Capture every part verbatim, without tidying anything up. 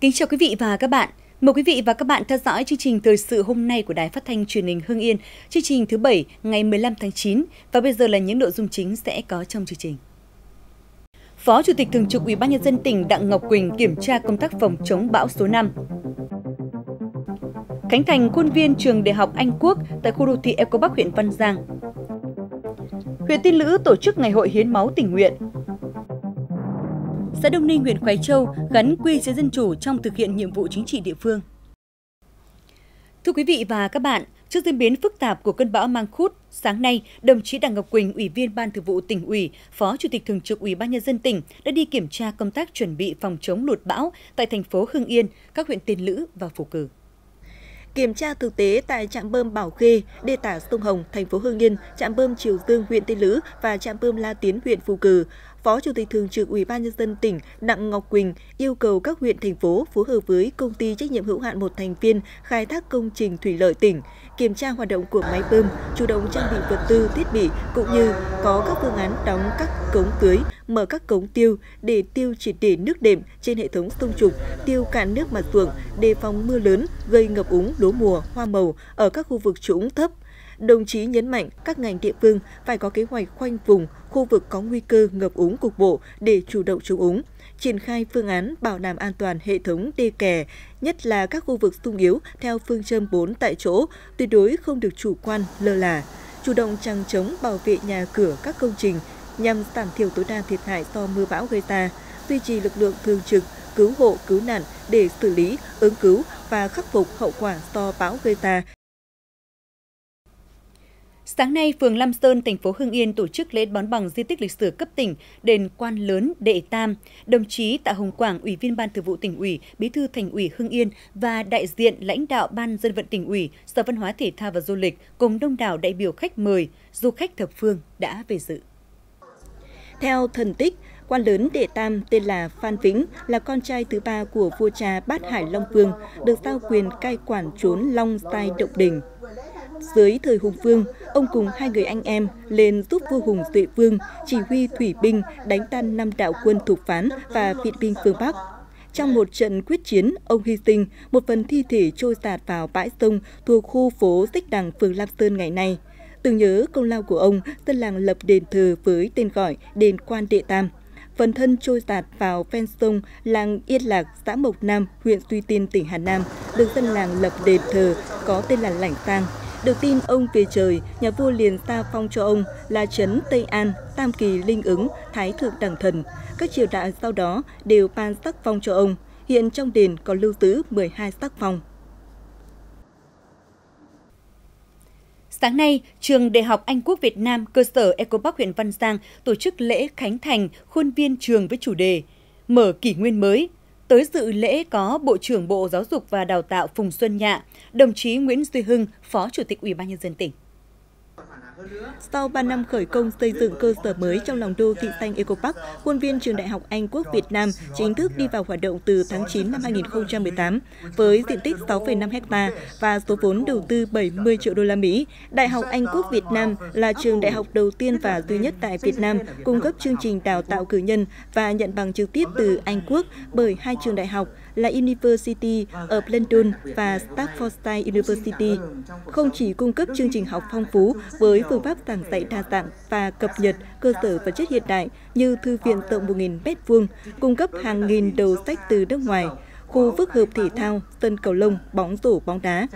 Kính chào quý vị và các bạn. Mời quý vị và các bạn theo dõi chương trình thời sự hôm nay của Đài Phát thanh Truyền hình Hưng Yên, chương trình thứ bảy ngày mười lăm tháng chín. Và bây giờ là những nội dung chính sẽ có trong chương trình. Phó Chủ tịch Thường trực Ủy ban Nhân dân tỉnh Đặng Ngọc Quỳnh kiểm tra công tác phòng chống bão số năm. Khánh thành khuôn viên trường Đại học Anh Quốc tại khu đô thị EcoPark huyện Văn Giang. Huyện Tiên Lữ tổ chức ngày hội hiến máu tình nguyện. Xã Đông Ninh, huyện Khoái Châu gắn quy chế dân chủ trong thực hiện nhiệm vụ chính trị địa phương. Thưa quý vị và các bạn, trước diễn biến phức tạp của cơn bão Mangkhut, sáng nay, đồng chí Đặng Ngọc Quỳnh, Ủy viên Ban Thường vụ Tỉnh ủy, Phó Chủ tịch Thường trực Ủy ban Nhân dân tỉnh đã đi kiểm tra công tác chuẩn bị phòng chống lụt bão tại thành phố Hưng Yên, các huyện Tiên Lữ và Phú Cử. Kiểm tra thực tế tại trạm bơm Bảo Khê, đê tả sông Hồng, thành phố Hưng Yên, trạm bơm Triều Dương, huyện Tiên Lữ và trạm bơm La Tiến, huyện Phú Cử, Phó Chủ tịch Thường trực Ủy ban Nhân dân tỉnh Đặng Ngọc Quỳnh yêu cầu các huyện, thành phố phối hợp với Công ty trách nhiệm hữu hạn một thành viên khai thác công trình thủy lợi tỉnh, kiểm tra hoạt động của máy bơm, chủ động trang bị vật tư, thiết bị, cũng như có các phương án đóng các cống tưới, mở các cống tiêu để tiêu triệt để nước đệm trên hệ thống sông trục, tiêu cạn nước mặt ruộng, đề phòng mưa lớn gây ngập úng lúa mùa, hoa màu ở các khu vực trũng thấp. Đồng chí nhấn mạnh các ngành địa phương phải có kế hoạch khoanh vùng, khu vực có nguy cơ ngập úng cục bộ để chủ động chống úng, triển khai phương án bảo đảm an toàn hệ thống đê kè, nhất là các khu vực sung yếu theo phương châm bốn tại chỗ, tuyệt đối không được chủ quan lơ là, chủ động chằng chống bảo vệ nhà cửa các công trình nhằm giảm thiểu tối đa thiệt hại do mưa bão gây ra, duy trì lực lượng thường trực, cứu hộ, cứu nạn để xử lý, ứng cứu và khắc phục hậu quả do bão gây ra. Sáng nay, phường Lam Sơn, thành phố Hưng Yên tổ chức lễ đón bằng di tích lịch sử cấp tỉnh đền Quan Lớn Đệ Tam. Đồng chí Tạ Hồng Quang, Ủy viên Ban Thường vụ Tỉnh ủy, Bí thư Thành ủy Hưng Yên và đại diện lãnh đạo Ban Dân vận Tỉnh ủy, Sở Văn hóa Thể thao và Du lịch cùng đông đảo đại biểu khách mời, du khách thập phương đã về dự. Theo thần tích, Quan Lớn Đệ Tam tên là Phan Vĩnh, là con trai thứ ba của vua cha Bát Hải Long Vương, được giao quyền cai quản trốn Long Sai Động Đình. Dưới thời Hùng Vương, ông cùng hai người anh em lên giúp vua Hùng Duệ Vương chỉ huy thủy binh đánh tan năm đạo quân thục Phán và viện binh phương Bắc. Trong một trận quyết chiến, ông hy sinh, một phần thi thể trôi giạt vào bãi sông thuộc khu phố Tích Đằng, phường Lam Sơn ngày nay. Tưởng nhớ công lao của ông, dân làng lập đền thờ với tên gọi đền Quan Đệ Tam. Phần thân trôi giạt vào ven sông làng Yên Lạc, xã Mộc Nam, huyện Duy Tiên, tỉnh Hà Nam, được dân làng lập đền thờ có tên là Lãnh Tang. Được tin ông về trời, nhà vua liền ta phong cho ông là Trấn Tây An, Tam Kỳ Linh Ứng, Thái Thượng Đẳng Thần. Các triều đại sau đó đều ban sắc phong cho ông. Hiện trong đền có lưu trữ mười hai sắc phong. Sáng nay, trường Đại học Anh Quốc Việt Nam cơ sở EcoPark huyện Văn Giang tổ chức lễ khánh thành khuôn viên trường với chủ đề Mở kỷ nguyên mới. Tới dự lễ có Bộ trưởng Bộ Giáo dục và Đào tạo Phùng Xuân Nhạ, đồng chí Nguyễn Duy Hưng, Phó Chủ tịch Ủy ban Nhân dân tỉnh. Sau ba năm khởi công xây dựng cơ sở mới trong lòng đô thị xanh EcoPark, khuôn viên trường Đại học Anh Quốc Việt Nam chính thức đi vào hoạt động từ tháng chín năm hai nghìn không trăm mười tám. Với diện tích sáu phẩy năm ha và số vốn đầu tư bảy mươi triệu đô la Mỹ, Đại học Anh Quốc Việt Nam là trường đại học đầu tiên và duy nhất tại Việt Nam cung cấp chương trình đào tạo cử nhân và nhận bằng trực tiếp từ Anh Quốc bởi hai trường đại học là University of London và Staffordshire University. Không chỉ cung cấp chương trình học phong phú với phương pháp giảng dạy đa dạng và cập nhật cơ sở vật chất hiện đại như thư viện rộng một nghìn mét vuông, cung cấp hàng nghìn đầu sách từ nước ngoài, khu phức hợp thể thao, sân cầu lông, bóng rổ, bóng đá.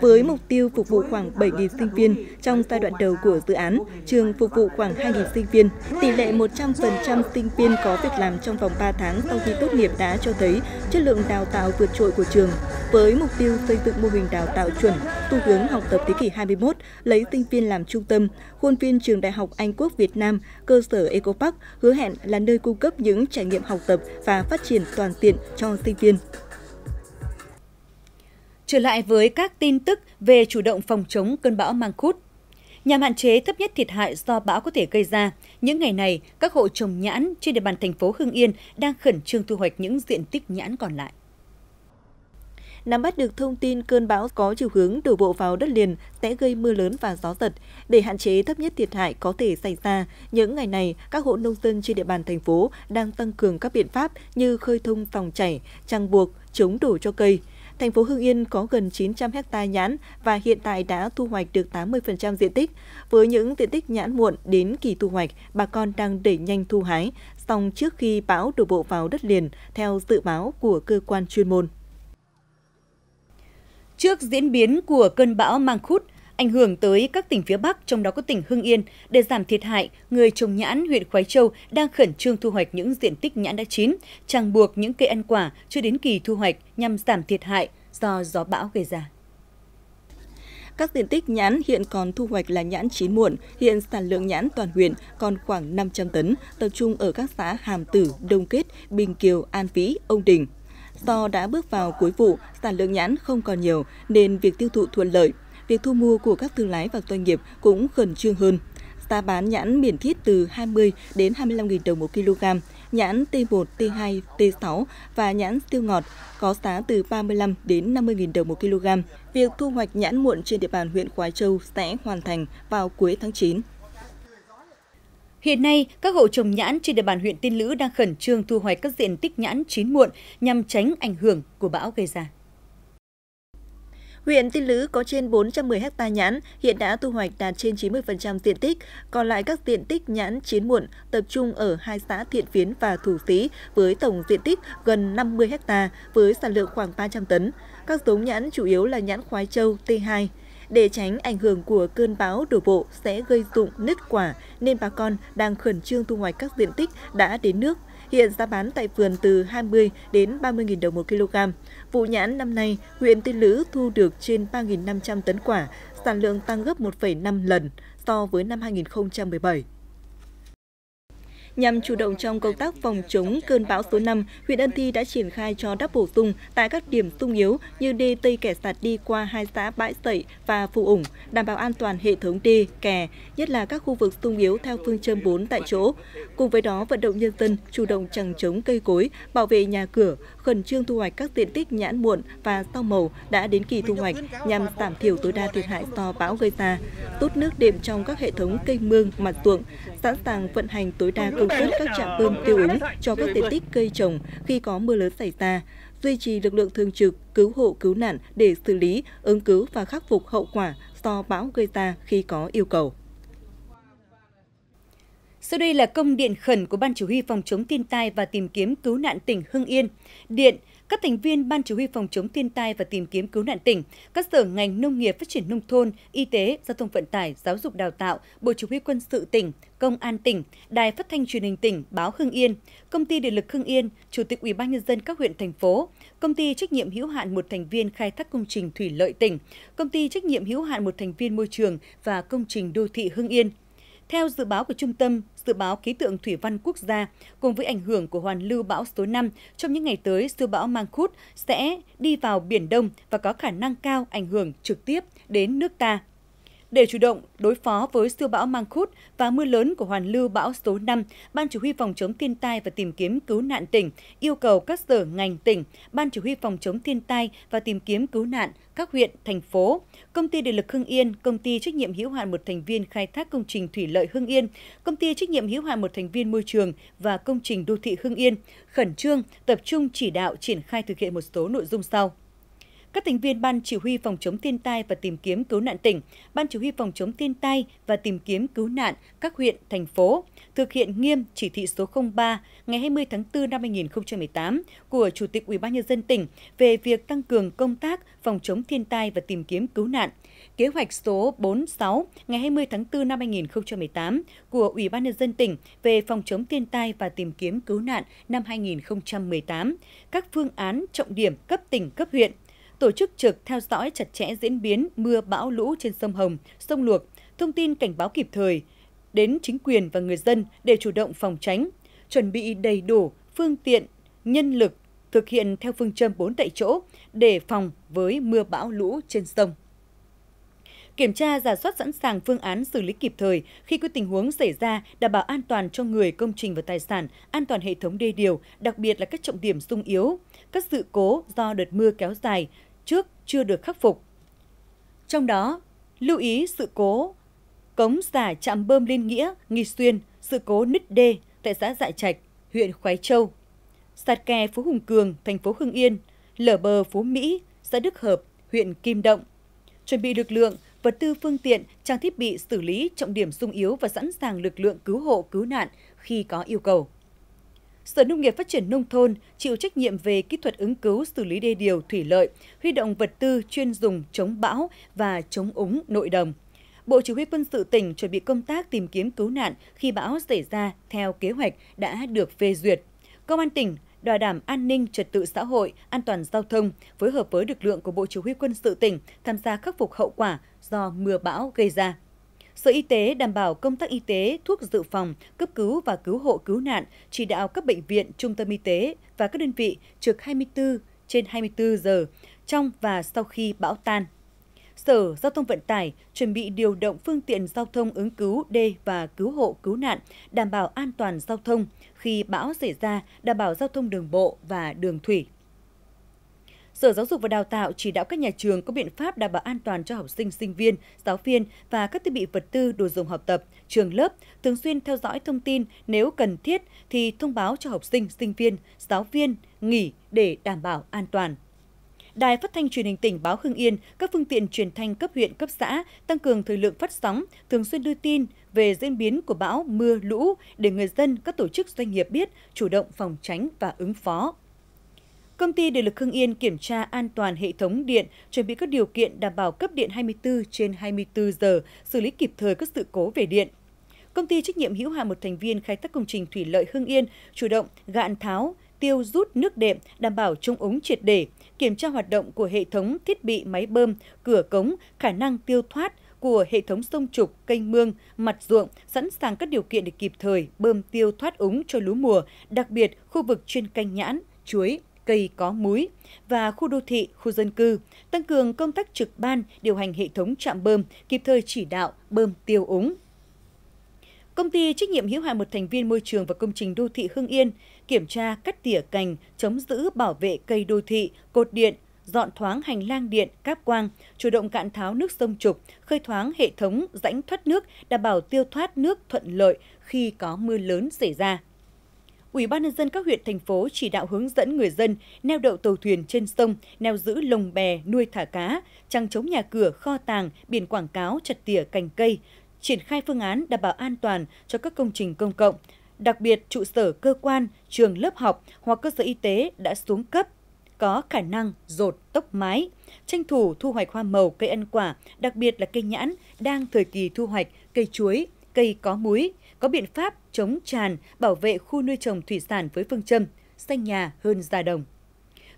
Với mục tiêu phục vụ khoảng bảy nghìn sinh viên trong giai đoạn đầu của dự án, trường phục vụ khoảng hai nghìn sinh viên. Tỷ lệ một trăm phần trăm sinh viên có việc làm trong vòng ba tháng sau khi tốt nghiệp đã cho thấy chất lượng đào tạo vượt trội của trường. Với mục tiêu xây dựng mô hình đào tạo chuẩn, xu hướng học tập thế kỷ hai mươi mốt, lấy sinh viên làm trung tâm, khuôn viên trường Đại học Anh Quốc Việt Nam, cơ sở EcoPark hứa hẹn là nơi cung cấp những trải nghiệm học tập và phát triển toàn diện cho sinh viên. Trở lại với các tin tức về chủ động phòng chống cơn bão Mangkhut. Nhằm hạn chế thấp nhất thiệt hại do bão có thể gây ra, những ngày này, các hộ trồng nhãn trên địa bàn thành phố Hưng Yên đang khẩn trương thu hoạch những diện tích nhãn còn lại. nắm bắt được thông tin cơn bão có chiều hướng đổ bộ vào đất liền sẽ gây mưa lớn và gió giật. Để hạn chế thấp nhất thiệt hại có thể xảy ra, những ngày này, các hộ nông dân trên địa bàn thành phố đang tăng cường các biện pháp như khơi thông dòng chảy, chằng buộc, chống đổ cho cây. Thành phố Hưng Yên có gần chín trăm ha nhãn và hiện tại đã thu hoạch được tám mươi phần trăm diện tích. Với những diện tích nhãn muộn đến kỳ thu hoạch, bà con đang đẩy nhanh thu hái, song trước khi bão đổ bộ vào đất liền, theo dự báo của cơ quan chuyên môn. Trước diễn biến của cơn bão Mangkhut ảnh hưởng tới các tỉnh phía Bắc, trong đó có tỉnh Hưng Yên, để giảm thiệt hại, người trồng nhãn huyện Khoái Châu đang khẩn trương thu hoạch những diện tích nhãn đã chín, chằng buộc những cây ăn quả chưa đến kỳ thu hoạch nhằm giảm thiệt hại do gió bão gây ra. Các diện tích nhãn hiện còn thu hoạch là nhãn chín muộn, hiện sản lượng nhãn toàn huyện còn khoảng năm trăm tấn, tập trung ở các xã Hàm Tử, Đông Kết, Bình Kiều, An Vĩ, Ông Đình. Do đã bước vào cuối vụ, sản lượng nhãn không còn nhiều nên việc tiêu thụ thuận lợi. Việc thu mua của các thương lái và doanh nghiệp cũng khẩn trương hơn. Giá bán nhãn miền Thiết từ hai mươi đến hai mươi lăm nghìn đồng một kg, nhãn T một, T hai, T sáu và nhãn siêu ngọt có giá từ ba mươi lăm đến năm mươi nghìn đồng một kg. Việc thu hoạch nhãn muộn trên địa bàn huyện Khoái Châu sẽ hoàn thành vào cuối tháng chín. Hiện nay, các hộ trồng nhãn trên địa bàn huyện Tiên Lữ đang khẩn trương thu hoạch các diện tích nhãn chín muộn nhằm tránh ảnh hưởng của bão gây ra. Huyện Tiên Lữ có trên bốn trăm mười ha nhãn, hiện đã thu hoạch đạt trên chín mươi phần trăm diện tích, còn lại các diện tích nhãn chín muộn tập trung ở hai xã Thiện Phiến và Thủ Sĩ với tổng diện tích gần năm mươi ha với sản lượng khoảng ba trăm tấn. Các giống nhãn chủ yếu là nhãn Khoái Châu T hai. Để tránh ảnh hưởng của cơn bão đổ bộ sẽ gây rụng nứt quả nên bà con đang khẩn trương thu hoạch các diện tích đã đến nước. Hiện giá bán tại vườn từ hai mươi đến ba mươi nghìn đồng một kg. Vụ nhãn năm nay, huyện Tiên Lữ thu được trên ba nghìn năm trăm tấn quả, sản lượng tăng gấp một phẩy năm lần so với năm hai nghìn không trăm mười bảy. Nhằm chủ động trong công tác phòng chống cơn bão số năm, huyện Ân Thi đã triển khai cho đắp bổ sung tại các điểm sung yếu như đê Tây Kẻ Sạt đi qua hai xã Bãi Sẩy và Phù Ủng, đảm bảo an toàn hệ thống đê, kè, nhất là các khu vực sung yếu theo phương châm bốn tại chỗ. Cùng với đó, vận động nhân dân chủ động chằng chống cây cối, bảo vệ nhà cửa, khẩn trương thu hoạch các diện tích nhãn muộn và rau màu đã đến kỳ thu hoạch nhằm giảm thiểu tối đa thiệt hại do bão gây ra, tốt nước đệm trong các hệ thống kênh mương, mặt ruộng, sẵn sàng vận hành tối đa công suất các trạm bơm tiêu úng cho các diện tích cây trồng khi có mưa lớn xảy ra, duy trì lực lượng thường trực cứu hộ cứu nạn để xử lý, ứng cứu và khắc phục hậu quả do bão gây ra khi có yêu cầu. Sau đây là công điện khẩn của Ban Chỉ huy Phòng chống thiên tai và tìm kiếm cứu nạn tỉnh Hưng Yên. Điện, các thành viên Ban Chỉ huy Phòng chống thiên tai và tìm kiếm cứu nạn tỉnh, các sở ngành nông nghiệp phát triển nông thôn, y tế, giao thông vận tải, giáo dục đào tạo, Bộ Chỉ huy Quân sự tỉnh, Công an tỉnh, Đài Phát thanh Truyền hình tỉnh, Báo Hưng Yên, Công ty Điện lực Hưng Yên, Chủ tịch Ủy ban nhân dân các huyện thành phố, Công ty trách nhiệm hữu hạn một thành viên khai thác công trình thủy lợi tỉnh, Công ty trách nhiệm hữu hạn một thành viên môi trường và công trình đô thị Hưng Yên. Theo dự báo của Trung tâm Dự báo Khí tượng Thủy văn Quốc gia, cùng với ảnh hưởng của hoàn lưu bão số năm, trong những ngày tới, siêu bão Mangkhut sẽ đi vào Biển Đông và có khả năng cao ảnh hưởng trực tiếp đến nước ta. Để chủ động đối phó với siêu bão Mangkhut và mưa lớn của hoàn lưu bão số năm, Ban Chỉ huy Phòng chống thiên tai và tìm kiếm cứu nạn tỉnh yêu cầu các sở ngành tỉnh, Ban Chỉ huy Phòng chống thiên tai và tìm kiếm cứu nạn các huyện, thành phố, Công ty Điện lực Hưng Yên, Công ty trách nhiệm hữu hạn một thành viên khai thác công trình thủy lợi Hưng Yên, Công ty trách nhiệm hữu hạn một thành viên môi trường và công trình đô thị Hưng Yên khẩn trương tập trung chỉ đạo triển khai thực hiện một số nội dung sau. Các thành viên Ban Chỉ huy Phòng chống thiên tai và tìm kiếm cứu nạn tỉnh, Ban Chỉ huy Phòng chống thiên tai và tìm kiếm cứu nạn các huyện, thành phố thực hiện nghiêm chỉ thị số không ba ngày hai mươi tháng tư năm hai nghìn không trăm mười tám của Chủ tịch Ủy ban nhân dân tỉnh về việc tăng cường công tác phòng chống thiên tai và tìm kiếm cứu nạn, kế hoạch số bốn mươi sáu ngày hai mươi tháng tư năm hai nghìn không trăm mười tám của Ủy ban nhân dân tỉnh về phòng chống thiên tai và tìm kiếm cứu nạn năm hai nghìn không trăm mười tám, các phương án trọng điểm cấp tỉnh, cấp huyện, tổ chức trực theo dõi chặt chẽ diễn biến mưa bão lũ trên sông Hồng, sông Luộc, thông tin cảnh báo kịp thời đến chính quyền và người dân để chủ động phòng tránh, chuẩn bị đầy đủ phương tiện, nhân lực, thực hiện theo phương châm bốn tại chỗ để phòng với mưa bão lũ trên sông. Kiểm tra, rà soát sẵn sàng phương án xử lý kịp thời khi có tình huống xảy ra, đảm bảo an toàn cho người, công trình và tài sản, an toàn hệ thống đê điều, đặc biệt là các trọng điểm xung yếu, các sự cố do đợt mưa kéo dài, trước chưa được khắc phục. Trong đó, lưu ý sự cố cống xả trạm bơm Liên Nghĩa, Nghi Xuyên, sự cố nứt đê tại xã Dạ Trạch, huyện Khoái Châu, sạt kè phố Hùng Cường, thành phố Hưng Yên, lở bờ phố Mỹ, xã Đức Hợp, huyện Kim Động. Chuẩn bị lực lượng, vật tư phương tiện, trang thiết bị xử lý trọng điểm xung yếu và sẵn sàng lực lượng cứu hộ cứu nạn khi có yêu cầu. Sở Nông nghiệp Phát triển Nông thôn chịu trách nhiệm về kỹ thuật ứng cứu xử lý đê điều thủy lợi, huy động vật tư chuyên dùng chống bão và chống úng nội đồng. Bộ Chỉ huy Quân sự tỉnh chuẩn bị công tác tìm kiếm cứu nạn khi bão xảy ra theo kế hoạch đã được phê duyệt. Công an tỉnh, Bảo đảm an ninh trật tự xã hội, an toàn giao thông phối hợp với lực lượng của Bộ Chỉ huy Quân sự tỉnh tham gia khắc phục hậu quả do mưa bão gây ra. Sở Y tế đảm bảo công tác y tế, thuốc dự phòng, cấp cứu và cứu hộ cứu nạn, chỉ đạo các bệnh viện, trung tâm y tế và các đơn vị trực hai mươi tư trên hai mươi tư giờ trong và sau khi bão tan. Sở Giao thông Vận tải chuẩn bị điều động phương tiện giao thông ứng cứu đê và cứu hộ cứu nạn, đảm bảo an toàn giao thông khi bão xảy ra, đảm bảo giao thông đường bộ và đường thủy. Sở Giáo dục và Đào tạo chỉ đạo các nhà trường có biện pháp đảm bảo an toàn cho học sinh, sinh viên, giáo viên và các thiết bị vật tư đồ dùng học tập, trường lớp, thường xuyên theo dõi thông tin, nếu cần thiết thì thông báo cho học sinh, sinh viên, giáo viên nghỉ để đảm bảo an toàn. Đài Phát thanh Truyền hình tỉnh báo Hưng Yên, các phương tiện truyền thanh cấp huyện, cấp xã tăng cường thời lượng phát sóng, thường xuyên đưa tin về diễn biến của bão, mưa, lũ để người dân, các tổ chức doanh nghiệp biết, chủ động phòng tránh và ứng phó. Công ty Điện lực Hưng Yên kiểm tra an toàn hệ thống điện, chuẩn bị các điều kiện đảm bảo cấp điện hai mươi tư trên hai mươi tư giờ, xử lý kịp thời các sự cố về điện. Công ty trách nhiệm hữu hạn một thành viên khai thác công trình thủy lợi Hưng Yên chủ động gạn tháo, tiêu rút nước đệm, đảm bảo chống úng triệt để, kiểm tra hoạt động của hệ thống thiết bị máy bơm, cửa cống, khả năng tiêu thoát của hệ thống sông trục, kênh mương, mặt ruộng, sẵn sàng các điều kiện để kịp thời bơm tiêu thoát úng cho lúa mùa, đặc biệt khu vực chuyên canh nhãn, chuối, cây có múi và khu đô thị, khu dân cư, tăng cường công tác trực ban điều hành hệ thống trạm bơm, kịp thời chỉ đạo bơm tiêu úng. Công ty trách nhiệm hữu hạn một thành viên môi trường và công trình đô thị Hưng Yên kiểm tra cắt tỉa cành, chống giữ bảo vệ cây đô thị, cột điện, dọn thoáng hành lang điện, cáp quang, chủ động cạn tháo nước sông trục, khơi thoáng hệ thống rãnh thoát nước, đảm bảo tiêu thoát nước thuận lợi khi có mưa lớn xảy ra. Ủy ban nhân dân các huyện, thành phố chỉ đạo hướng dẫn người dân neo đậu tàu thuyền trên sông, neo giữ lồng bè, nuôi thả cá, chằng chống nhà cửa, kho tàng, biển quảng cáo, chặt tỉa cành cây, triển khai phương án đảm bảo an toàn cho các công trình công cộng, đặc biệt trụ sở cơ quan, trường lớp học hoặc cơ sở y tế đã xuống cấp, có khả năng dột tốc mái, tranh thủ thu hoạch hoa màu, cây ăn quả, đặc biệt là cây nhãn đang thời kỳ thu hoạch, cây chuối, cây có múi, có biện pháp chống tràn, bảo vệ khu nuôi trồng thủy sản với phương châm xanh nhà hơn già đồng.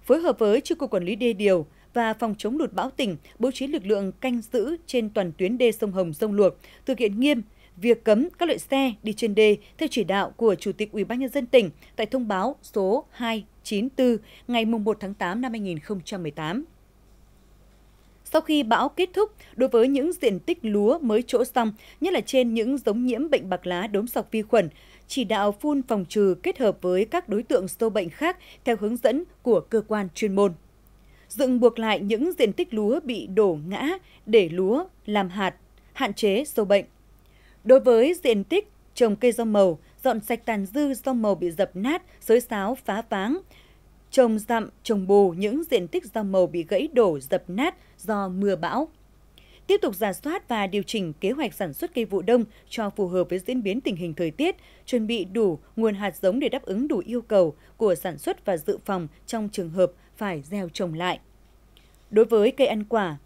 Phối hợp với Chi cục Quản lý đê điều và Phòng chống lụt bão tỉnh bố trí lực lượng canh giữ trên toàn tuyến đê sông Hồng, sông Luộc, thực hiện nghiêm việc cấm các loại xe đi trên đê theo chỉ đạo của Chủ tịch Ủy ban nhân dân tỉnh tại thông báo số hai chín tư ngày mùng một tháng tám năm hai nghìn không trăm mười tám. Sau khi bão kết thúc, đối với những diện tích lúa mới trỗ xong, nhất là trên những giống nhiễm bệnh bạc lá, đốm sọc vi khuẩn, chỉ đạo phun phòng trừ kết hợp với các đối tượng sâu bệnh khác theo hướng dẫn của cơ quan chuyên môn. Dựng buộc lại những diện tích lúa bị đổ ngã để lúa làm hạt, hạn chế sâu bệnh. Đối với diện tích trồng cây rau màu, dọn sạch tàn dư rau màu bị dập nát, xới xáo, phá váng, trồng dặm, trồng bù những diện tích rau màu bị gãy đổ, dập nát do mưa bão. Tiếp tục rà soát và điều chỉnh kế hoạch sản xuất cây vụ đông cho phù hợp với diễn biến tình hình thời tiết, chuẩn bị đủ nguồn hạt giống để đáp ứng đủ yêu cầu của sản xuất và dự phòng trong trường hợp phải gieo trồng lại. Đối với cây ăn quả,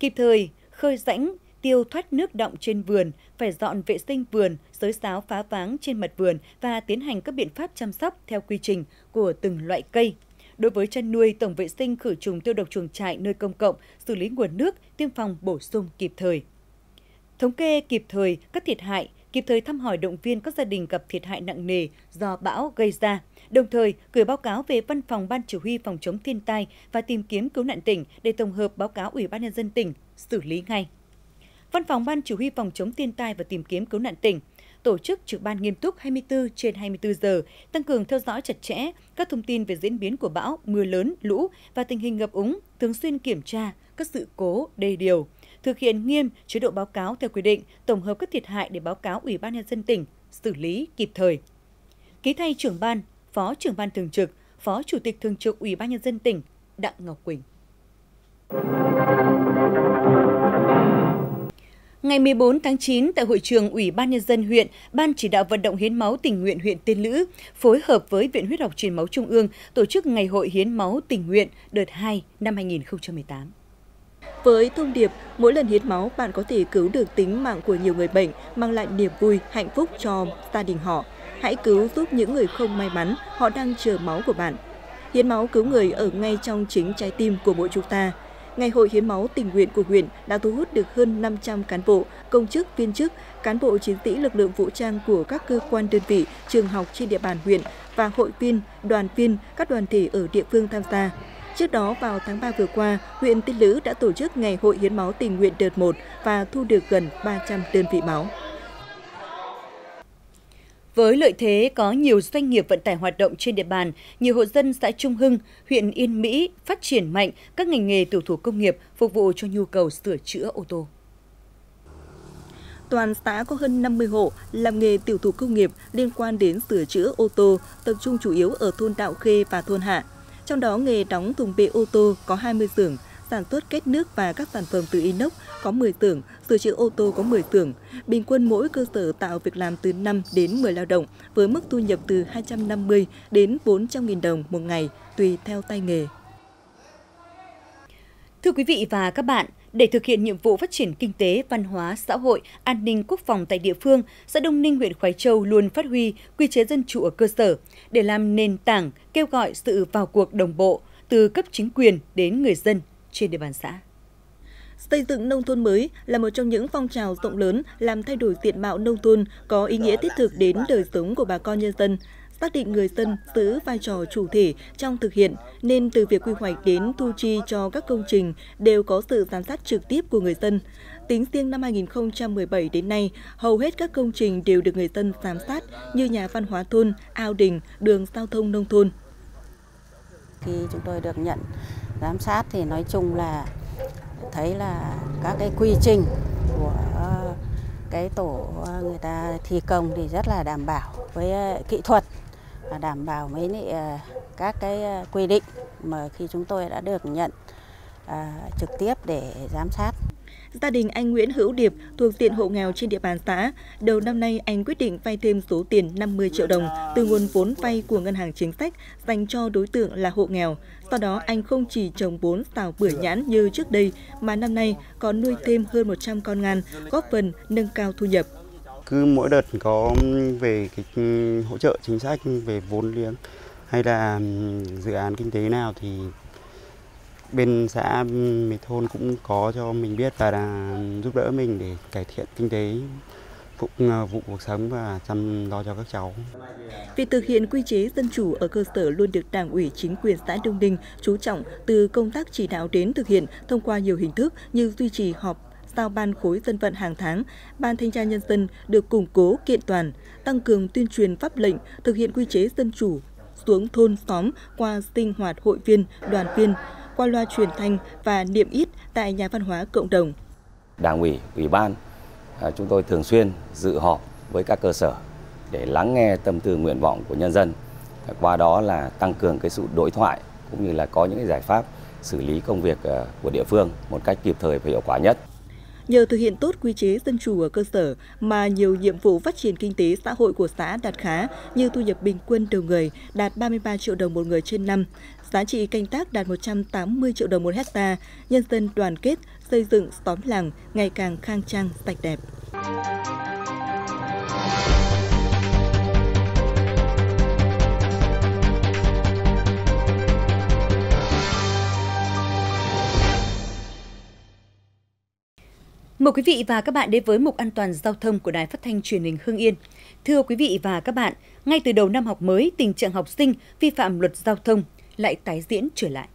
kịp thời khơi rãnh, tiêu thoát nước đọng trên vườn, phải dọn vệ sinh vườn, xới xáo phá váng trên mặt vườn và tiến hành các biện pháp chăm sóc theo quy trình của từng loại cây. Đối với chăn nuôi, tổng vệ sinh khử trùng tiêu độc chuồng trại nơi công cộng, xử lý nguồn nước, tiêm phòng bổ sung kịp thời. Thống kê kịp thời các thiệt hại, kịp thời thăm hỏi động viên các gia đình gặp thiệt hại nặng nề do bão gây ra, đồng thời gửi báo cáo về Văn phòng Ban Chỉ huy Phòng chống thiên tai và tìm kiếm cứu nạn tỉnh để tổng hợp báo cáo Ủy ban nhân dân tỉnh xử lý ngay. Văn phòng Ban Chỉ huy Phòng chống thiên tai và tìm kiếm cứu nạn tỉnh tổ chức trực ban nghiêm túc hai mươi tư trên hai mươi tư giờ, tăng cường theo dõi chặt chẽ các thông tin về diễn biến của bão, mưa lớn, lũ và tình hình ngập úng, thường xuyên kiểm tra các sự cố đê điều, thực hiện nghiêm chế độ báo cáo theo quy định, tổng hợp các thiệt hại để báo cáo Ủy ban Nhân dân tỉnh xử lý kịp thời. Ký thay trưởng ban, phó trưởng ban thường trực, phó chủ tịch thường trực Ủy ban Nhân dân tỉnh Đặng Ngọc Quỳnh. Ngày mười bốn tháng chín, tại hội trường Ủy ban Nhân dân huyện, Ban chỉ đạo vận động hiến máu tình nguyện huyện Tiên Lữ phối hợp với Viện Huyết học Truyền máu Trung ương tổ chức Ngày hội hiến máu tình nguyện đợt hai năm hai nghìn không trăm mười tám. Với thông điệp, mỗi lần hiến máu bạn có thể cứu được tính mạng của nhiều người bệnh, mang lại niềm vui, hạnh phúc cho gia đình họ. Hãy cứu giúp những người không may mắn, họ đang chờ máu của bạn. Hiến máu cứu người ở ngay trong chính trái tim của mỗi chúng ta. Ngày hội hiến máu tình nguyện của huyện đã thu hút được hơn năm trăm cán bộ, công chức, viên chức, cán bộ chiến sĩ lực lượng vũ trang của các cơ quan đơn vị, trường học trên địa bàn huyện và hội viên, đoàn viên, các đoàn thể ở địa phương tham gia. Trước đó, vào tháng ba vừa qua, huyện Tiên Lữ đã tổ chức Ngày hội hiến máu tình nguyện đợt một và thu được gần ba trăm đơn vị máu. Với lợi thế có nhiều doanh nghiệp vận tải hoạt động trên địa bàn, nhiều hộ dân xã Trung Hưng, huyện Yên Mỹ phát triển mạnh các ngành nghề tiểu thủ công nghiệp phục vụ cho nhu cầu sửa chữa ô tô. Toàn xã có hơn năm mươi hộ làm nghề tiểu thủ công nghiệp liên quan đến sửa chữa ô tô, tập trung chủ yếu ở thôn Đạo Khê và thôn Hạ. Trong đó, nghề đóng thùng bê ô tô có hai mươi xưởng, sản xuất kết nước và các sản phẩm từ inox có mười xưởng, sửa chữa ô tô có mười xưởng. Bình quân mỗi cơ sở tạo việc làm từ năm đến mười lao động, với mức thu nhập từ hai trăm năm mươi đến bốn trăm nghìn đồng một ngày, tùy theo tay nghề. Thưa quý vị và các bạn, để thực hiện nhiệm vụ phát triển kinh tế, văn hóa, xã hội, an ninh, quốc phòng tại địa phương, xã Đông Ninh, huyện Khoái Châu luôn phát huy quy chế dân chủ ở cơ sở để làm nền tảng kêu gọi sự vào cuộc đồng bộ từ cấp chính quyền đến người dân trên địa bàn xã. Xây dựng nông thôn mới là một trong những phong trào rộng lớn làm thay đổi diện mạo nông thôn có ý nghĩa thiết thực đến đời sống của bà con nhân dân, xác định người dân giữ vai trò chủ thể trong thực hiện, nên từ việc quy hoạch đến thu chi cho các công trình đều có sự giám sát trực tiếp của người dân. Tính riêng năm hai nghìn không trăm mười bảy đến nay, hầu hết các công trình đều được người dân giám sát như nhà văn hóa thôn, ao đình, đường giao thông nông thôn. Khi chúng tôi được nhận giám sát thì nói chung là thấy là các cái quy trình của cái tổ người ta thi công thì rất là đảm bảo với kỹ thuật, đảm bảo với các cái quy định mà khi chúng tôi đã được nhận trực tiếp để giám sát. Gia đình anh Nguyễn Hữu Điệp thuộc diện hộ nghèo trên địa bàn xã, đầu năm nay anh quyết định vay thêm số tiền năm mươi triệu đồng từ nguồn vốn vay của Ngân hàng Chính sách dành cho đối tượng là hộ nghèo. Sau đó anh không chỉ trồng bốn xào bưởi nhãn như trước đây mà năm nay còn nuôi thêm hơn một trăm con ngan, góp phần nâng cao thu nhập. Cứ mỗi đợt có về cái hỗ trợ chính sách về vốn liếng hay là dự án kinh tế nào thì bên xã, bên thôn cũng có cho mình biết và là giúp đỡ mình để cải thiện kinh tế, phục vụ cuộc sống và chăm lo cho các cháu. Việc thực hiện quy chế dân chủ ở cơ sở luôn được Đảng ủy chính quyền xã Đông Ninh chú trọng, từ công tác chỉ đạo đến thực hiện thông qua nhiều hình thức như duy trì họp giao ban khối dân vận hàng tháng, ban thanh tra nhân dân được củng cố kiện toàn, tăng cường tuyên truyền pháp lệnh, thực hiện quy chế dân chủ xuống thôn xóm qua sinh hoạt hội viên, đoàn viên, qua loa truyền thanh và niệm ít tại nhà văn hóa cộng đồng. Đảng ủy, ủy ban chúng tôi thường xuyên dự họp với các cơ sở để lắng nghe tâm tư nguyện vọng của nhân dân. Qua đó là tăng cường cái sự đối thoại cũng như là có những cái giải pháp xử lý công việc của địa phương một cách kịp thời và hiệu quả nhất. Nhờ thực hiện tốt quy chế dân chủ ở cơ sở mà nhiều nhiệm vụ phát triển kinh tế xã hội của xã đạt khá, như thu nhập bình quân đầu người đạt ba mươi ba triệu đồng một người trên năm, giá trị canh tác đạt một trăm tám mươi triệu đồng một hectare, nhân dân đoàn kết, xây dựng xóm làng ngày càng khang trang, sạch đẹp. Mời quý vị và các bạn đến với mục an toàn giao thông của Đài Phát thanh Truyền hình Hưng Yên. Thưa quý vị và các bạn, ngay từ đầu năm học mới, tình trạng học sinh vi phạm luật giao thông lại tái diễn trở lại.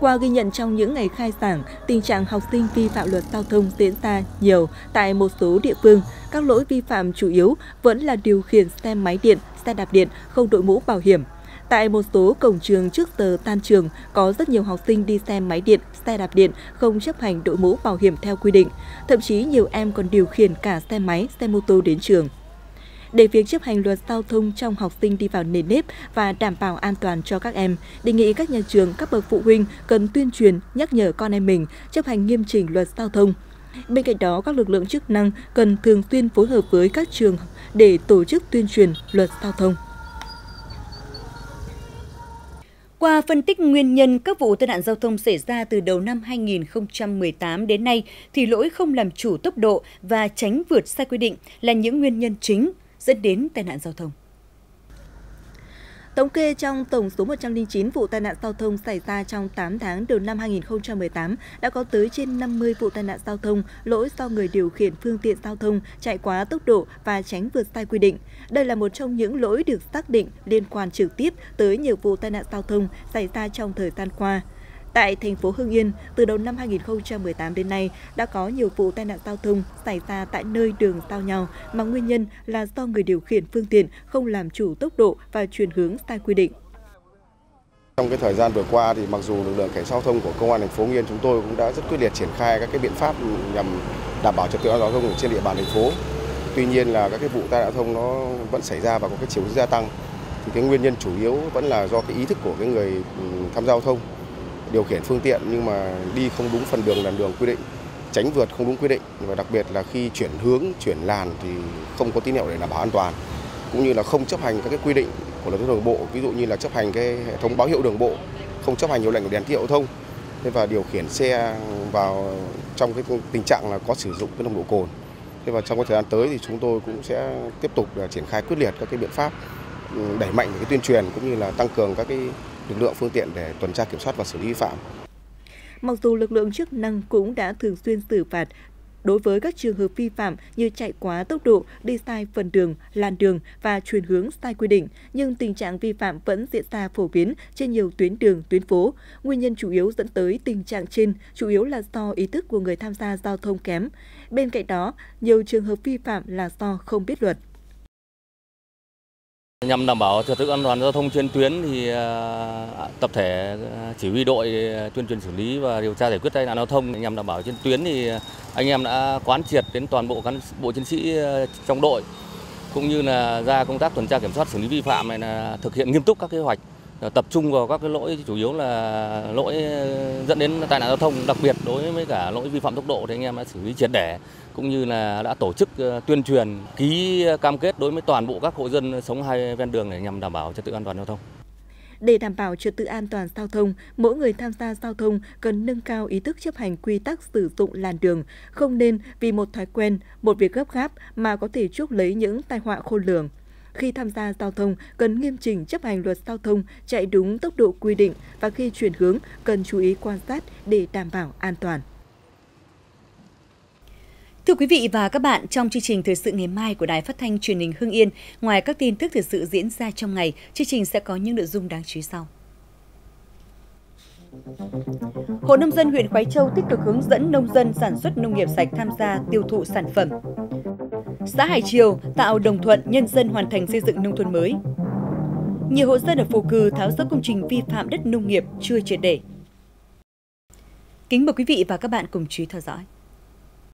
Qua ghi nhận trong những ngày khai giảng, tình trạng học sinh vi phạm luật giao thông diễn ra nhiều tại một số địa phương. Các lỗi vi phạm chủ yếu vẫn là điều khiển xe máy điện, xe đạp điện, không đội mũ bảo hiểm. Tại một số cổng trường trước giờ tan trường, có rất nhiều học sinh đi xe máy điện, xe đạp điện, không chấp hành đội mũ bảo hiểm theo quy định. Thậm chí nhiều em còn điều khiển cả xe máy, xe mô tô đến trường. Để việc chấp hành luật giao thông trong học sinh đi vào nề nếp và đảm bảo an toàn cho các em, đề nghị các nhà trường, các bậc phụ huynh cần tuyên truyền, nhắc nhở con em mình chấp hành nghiêm chỉnh luật giao thông. Bên cạnh đó, các lực lượng chức năng cần thường xuyên phối hợp với các trường để tổ chức tuyên truyền luật giao thông. Qua phân tích nguyên nhân các vụ tai nạn giao thông xảy ra từ đầu năm hai nghìn không trăm mười tám đến nay, thì lỗi không làm chủ tốc độ và tránh vượt sai quy định là những nguyên nhân chính dẫn đến tai nạn giao thông. Thống kê trong tổng số một trăm lẻ chín vụ tai nạn giao thông xảy ra trong tám tháng đầu năm hai nghìn không trăm mười tám đã có tới trên năm mươi vụ tai nạn giao thông lỗi do người điều khiển phương tiện giao thông chạy quá tốc độ và tránh vượt sai quy định. Đây là một trong những lỗi được xác định liên quan trực tiếp tới nhiều vụ tai nạn giao thông xảy ra trong thời gian qua. Tại thành phố Hưng Yên, từ đầu năm hai nghìn không trăm mười tám đến nay đã có nhiều vụ tai nạn giao thông xảy ra tại nơi đường giao nhau mà nguyên nhân là do người điều khiển phương tiện không làm chủ tốc độ và chuyển hướng sai quy định. Trong cái thời gian vừa qua thì mặc dù lực lượng cảnh sát giao thông của công an thành phố Hưng Yên chúng tôi cũng đã rất quyết liệt triển khai các cái biện pháp nhằm đảm bảo trật tự an toàn giao thông trên địa bàn thành phố. Tuy nhiên là các cái vụ tai nạn giao thông nó vẫn xảy ra và có cái chiều hướng gia tăng. Thì cái nguyên nhân chủ yếu vẫn là do cái ý thức của cái người tham gia giao thông, điều khiển phương tiện nhưng mà đi không đúng phần đường làn đường quy định, tránh vượt không đúng quy định và đặc biệt là khi chuyển hướng, chuyển làn thì không có tín hiệu để đảm bảo an toàn, cũng như là không chấp hành các cái quy định của luật giao thông đường bộ, ví dụ như là chấp hành cái hệ thống báo hiệu đường bộ, không chấp hành hiệu lệnh của đèn tín hiệu giao thông, thế và điều khiển xe vào trong cái tình trạng là có sử dụng cái nồng độ cồn. Thế và trong cái thời gian tới thì chúng tôi cũng sẽ tiếp tục triển khai quyết liệt các cái biện pháp, đẩy mạnh cái tuyên truyền cũng như là tăng cường các cái lực lượng phương tiện để tuần tra kiểm soát và xử lý vi phạm. Mặc dù lực lượng chức năng cũng đã thường xuyên xử phạt đối với các trường hợp vi phạm như chạy quá tốc độ, đi sai phần đường, làn đường và chuyển hướng sai quy định, nhưng tình trạng vi phạm vẫn diễn ra phổ biến trên nhiều tuyến đường, tuyến phố. Nguyên nhân chủ yếu dẫn tới tình trạng trên chủ yếu là do ý thức của người tham gia giao thông kém. Bên cạnh đó, nhiều trường hợp vi phạm là do không biết luật. Nhằm đảm bảo trật tự an toàn giao thông trên tuyến thì tập thể chỉ huy đội tuyên truyền xử lý và điều tra giải quyết tai nạn giao thông. Nhằm đảm bảo trên tuyến thì anh em đã quán triệt đến toàn bộ cán bộ chiến sĩ trong đội cũng như là ra công tác tuần tra kiểm soát xử lý vi phạm này là thực hiện nghiêm túc các kế hoạch, tập trung vào các cái lỗi chủ yếu là lỗi dẫn đến tai nạn giao thông, đặc biệt đối với cả lỗi vi phạm tốc độ thì anh em đã xử lý triệt để cũng như là đã tổ chức tuyên truyền, ký cam kết đối với toàn bộ các hộ dân sống hai ven đường để nhằm đảm bảo trật tự an toàn giao thông. Để đảm bảo trật tự an toàn giao thông, mỗi người tham gia giao thông cần nâng cao ý thức chấp hành quy tắc sử dụng làn đường, không nên vì một thói quen, một việc gấp gáp mà có thể chuốc lấy những tai họa khôn lường. Khi tham gia giao thông, cần nghiêm chỉnh chấp hành luật giao thông, chạy đúng tốc độ quy định và khi chuyển hướng, cần chú ý quan sát để đảm bảo an toàn. Thưa quý vị và các bạn, trong chương trình Thời sự ngày mai của Đài Phát thanh Truyền hình Hưng Yên, ngoài các tin tức thời sự diễn ra trong ngày, chương trình sẽ có những nội dung đáng chú ý sau. Hội nông dân huyện Khoái Châu tích cực hướng dẫn nông dân sản xuất nông nghiệp sạch tham gia tiêu thụ sản phẩm. Xã Hải Triều tạo đồng thuận nhân dân hoàn thành xây dựng nông thôn mới. Nhiều hộ dân ở Phù Cừ tháo dỡ công trình vi phạm đất nông nghiệp chưa triệt để. Kính mời quý vị và các bạn cùng chú ý theo dõi.